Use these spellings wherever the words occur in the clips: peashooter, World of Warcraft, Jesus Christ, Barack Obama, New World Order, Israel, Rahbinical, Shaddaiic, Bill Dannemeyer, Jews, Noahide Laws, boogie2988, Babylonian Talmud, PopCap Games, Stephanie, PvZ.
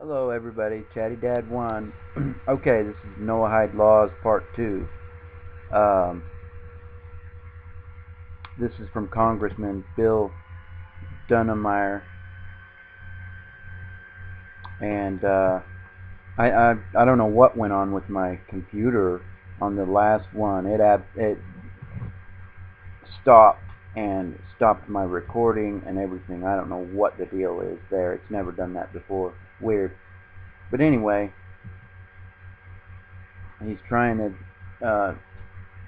Hello everybody, Chatty Dad 1. Okay, this is Noahide Laws Part 2. This is from Congressman Bill Dannemeyer. And I don't know what went on with my computer on the last one. It stopped my recording and everything. I don't know what the deal is there. It's never done that before. Weird. But anyway, he's trying to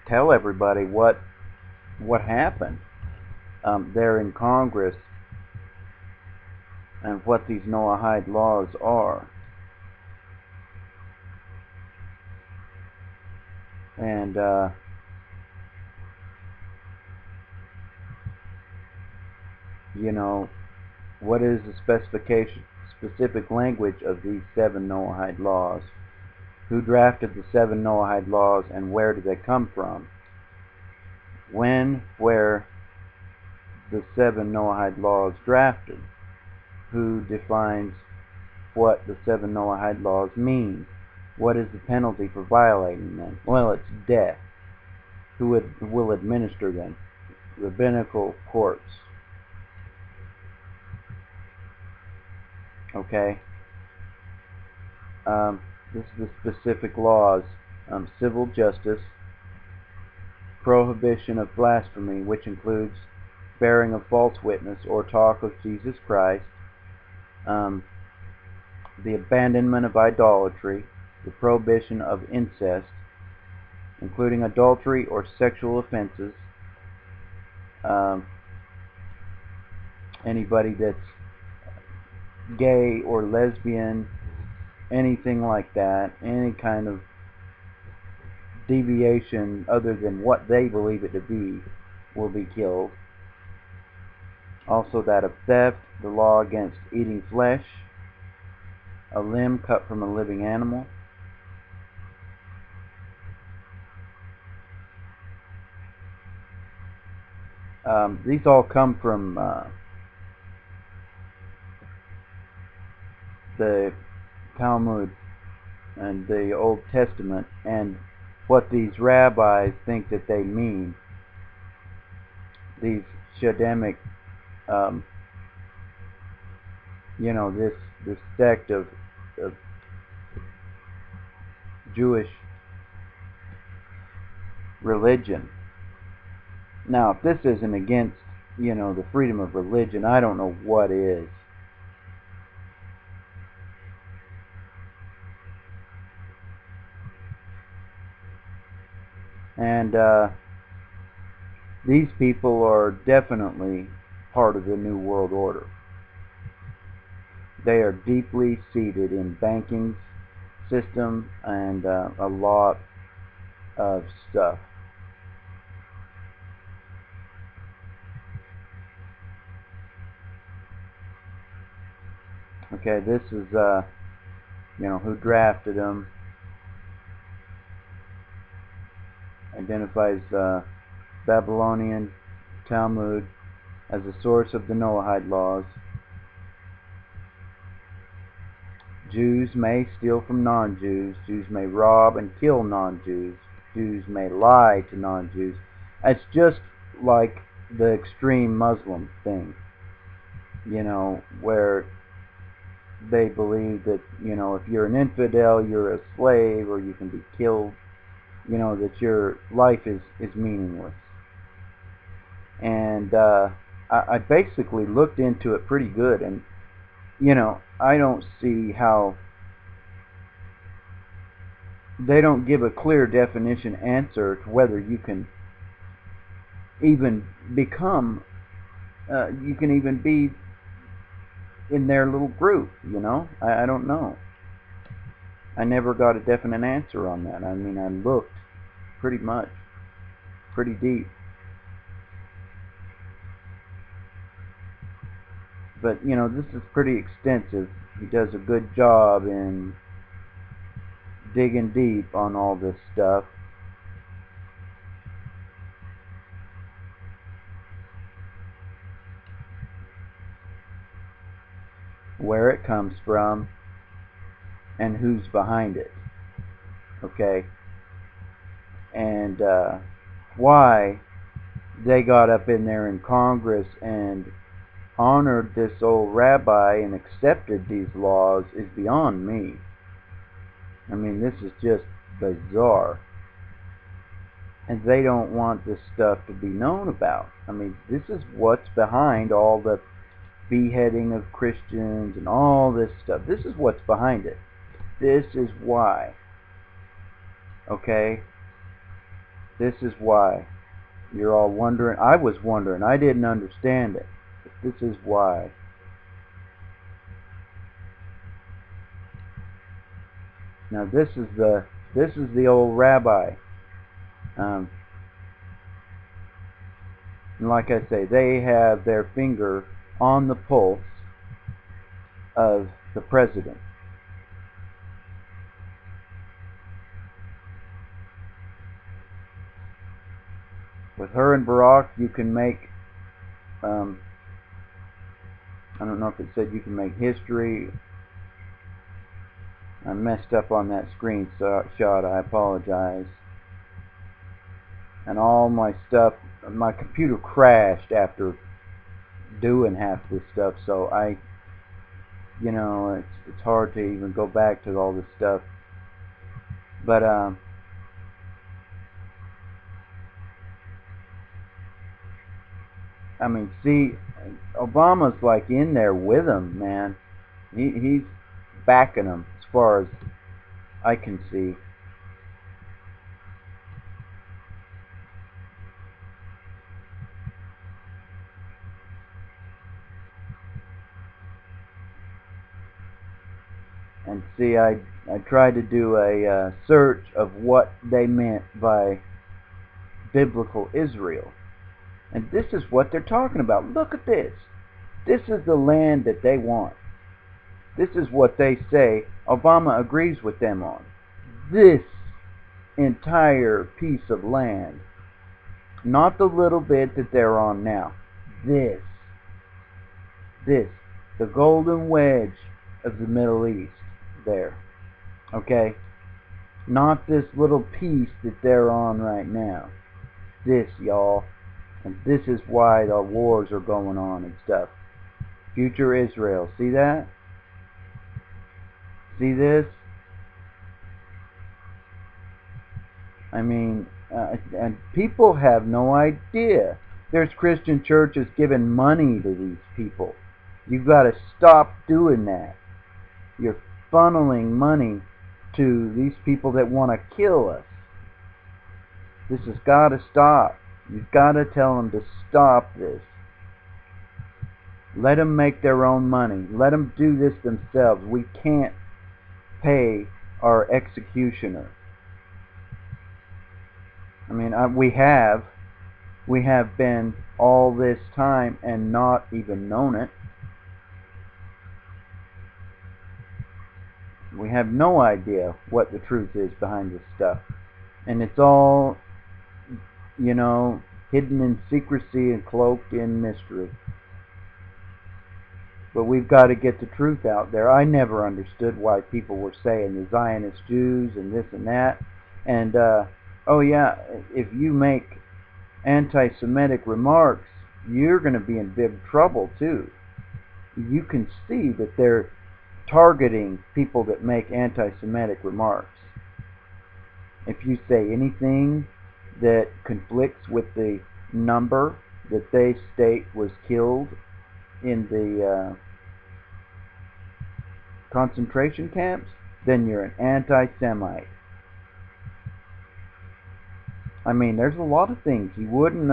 tell everybody what happened there in Congress and what these Noahide laws are. And you know, what is the specific language of these 7 Noahide laws? Who drafted the 7 Noahide laws, and where did they come from? When were the 7 Noahide laws drafted? Who defines what the 7 Noahide laws mean? What is the penalty for violating them? Well, it's death. Who will administer them? Rabbinical courts. Okay, this is the specific laws: civil justice, prohibition of blasphemy, which includes bearing of false witness or talk of Jesus Christ, the abandonment of idolatry, the prohibition of incest, including adultery or sexual offenses. Anybody that's gay or lesbian, anything like that, any kind of deviation other than what they believe it to be will be killed. Also that of theft, the law against eating flesh, a limb cut from a living animal, these all come from the Talmud and the Old Testament, and what these rabbis think that they mean, these Shaddaiic, you know, this sect of Jewish religion. Now, if this isn't against, you know, the freedom of religion, I don't know what is. And these people are definitely part of the New World Order. They are deeply seated in banking system and a lot of stuff. Okay, this is you know, who drafted them. Identifies Babylonian Talmud as the source of the Noahide laws. Jews may steal from non-Jews. Jews may rob and kill non-Jews. Jews may lie to non-Jews. It's just like the extreme Muslim thing, you know, where they believe that, you know, if you're an infidel, you're a slave, or you can be killed. You know, that your life is meaningless. And I basically looked into it pretty good, and you know, I don't see how they don't give a clear definition answer to whether you can even become you can even be in their little group, you know. I don't know. I never got a definite answer on that. I mean, I looked pretty deep. But, you know, this is pretty extensive. He does a good job in digging deep on all this stuff. Where it comes from. and who's behind it, okay, and why they got up in there in Congress and honored this old rabbi and accepted these laws is beyond me. I mean, this is just bizarre. And they don't want this stuff to be known about. I mean, this is what's behind all the beheading of Christians and all this stuff. This is what's behind it. This is why. Okay? This is why. You're all wondering. I was wondering. I didn't understand it. But this is why. Now this is the old rabbi. And like I say, they have their finger on the pulse of the president. With her and Barack, you can make, I don't know if it said you can make history. I messed up on that screenshot, I apologize. And all my stuff, my computer crashed after doing half this stuff, so I, you know, it's hard to even go back to all this stuff, but I mean, see, Obama's like in there with him, man. He's backing him as far as I can see. And see, I tried to do a search of what they meant by biblical Israel. And this is what they're talking about. Look at this. This is the land that they want. This is what they say Obama agrees with them on. This entire piece of land. Not the little bit that they're on now. This. This. The golden wedge of the Middle East. There, okay, not this little piece that they're on right now. This, y'all, and this is why the wars are going on and stuff. Future Israel, see that? See this? I mean, and people have no idea. There's Christian churches giving money to these people. You've got to stop doing that. You're funneling money to these people that want to kill us. This has got to stop. You've got to tell them to stop this. Let them make their own money. Let them do this themselves. We can't pay our executioner. I mean, we have been all this time and not even known it. We have no idea what the truth is behind this stuff. And it's all, you know, hidden in secrecy and cloaked in mystery. But we've got to get the truth out there. I never understood why people were saying the Zionist Jews and this and that. And, oh yeah, if you make anti-Semitic remarks, you're going to be in big trouble too. You can see that they're targeting people that make anti-Semitic remarks. If you say anything that conflicts with the number that they state was killed in the concentration camps, then you're an anti-Semite. I mean, there's a lot of things you wouldn't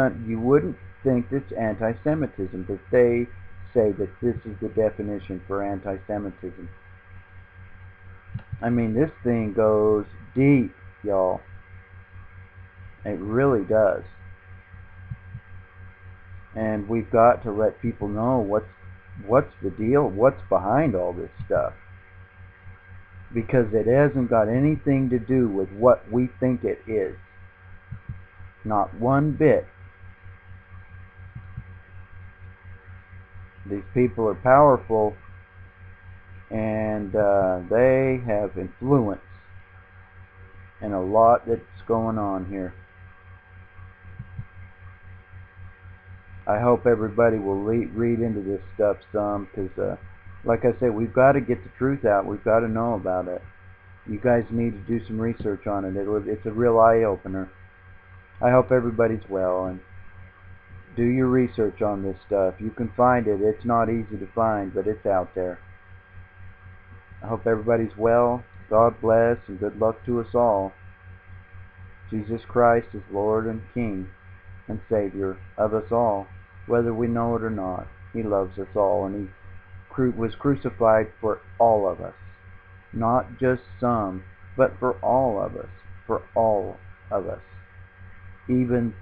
think it's anti-Semitism, but they say that this is the definition for anti-Semitism. I mean, this thing goes deep, y'all. It really does. And we've got to let people know what's the deal, what's behind all this stuff. Because it hasn't got anything to do with what we think it is. Not one bit. These people are powerful, and they have influence and a lot that's going on here. I hope everybody will read into this stuff some, because like I said, we've got to get the truth out. We've got to know about it. You guys need to do some research on it. It's a real eye-opener. I hope everybody's well, and do your research on this stuff. You can find it. It's not easy to find, but it's out there. I hope everybody's well. God bless, and good luck to us all. Jesus Christ is Lord and King and Savior of us all, whether we know it or not. He loves us all, and He was crucified for all of us. Not just some, but for all of us. For all of us. Even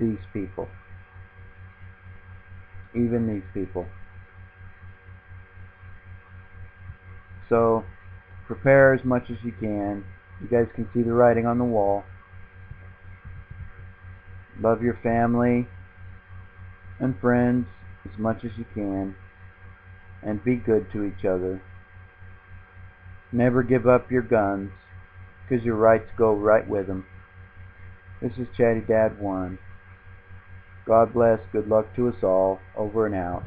these people. Even these people. So, prepare as much as you can. You guys can see the writing on the wall. Love your family and friends as much as you can. And be good to each other. Never give up your guns, because your rights go right with them. This is Chatty Dad 1. God bless. Good luck to us all. Over and out.